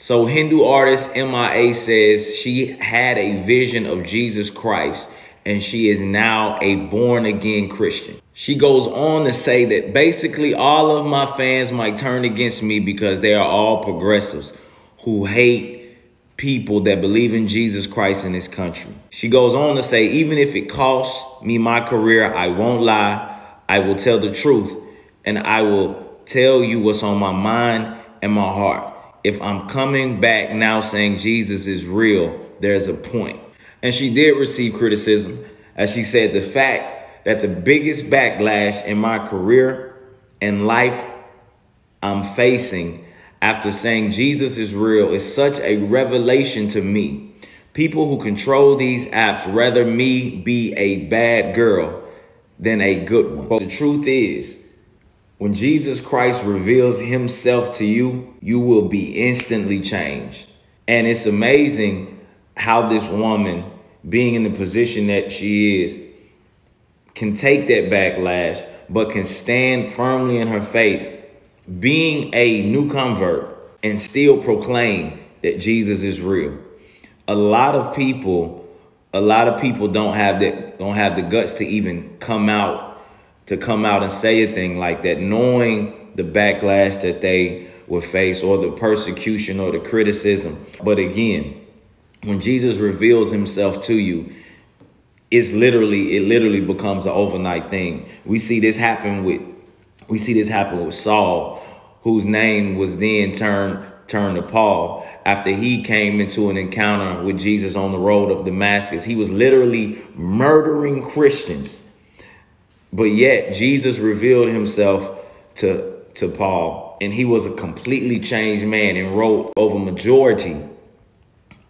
So Hindu artist MIA says she had a vision of Jesus Christ and she is now a born again Christian. She goes on to say that basically all of my fans might turn against me because they are all progressives who hate people that believe in Jesus Christ in this country. She goes on to say, even if it costs me my career, I won't lie. I will tell the truth and I will tell you what's on my mind and my heart. If I'm coming back now saying Jesus is real, there's a point. And she did receive criticism, as she said, the fact that the biggest backlash in my career and life I'm facing after saying Jesus is real is such a revelation to me. People who control these apps rather me be a bad girl than a good one. But the truth is, when Jesus Christ reveals himself to you, you will be instantly changed. And it's amazing how this woman, being in the position that she is, can take that backlash, but can stand firmly in her faith, being a new convert, and still proclaim that Jesus is real. A lot of people don't have the guts to even come out and say a thing like that, knowing the backlash that they would face or the persecution or the criticism. But again, when Jesus reveals himself to you, it literally becomes an overnight thing. We see this happen with Saul, whose name was then turned to Paul after he came into an encounter with Jesus on the road of Damascus. He was literally murdering Christians. But yet Jesus revealed himself to Paul, and he was a completely changed man and wrote over majority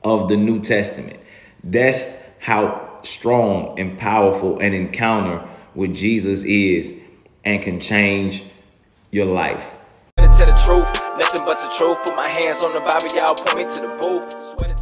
of the New Testament. That's how strong and powerful an encounter with Jesus is and can change your life. Tell the truth, nothing but the truth. Put my hands on the Bible, y'all point me to the booth.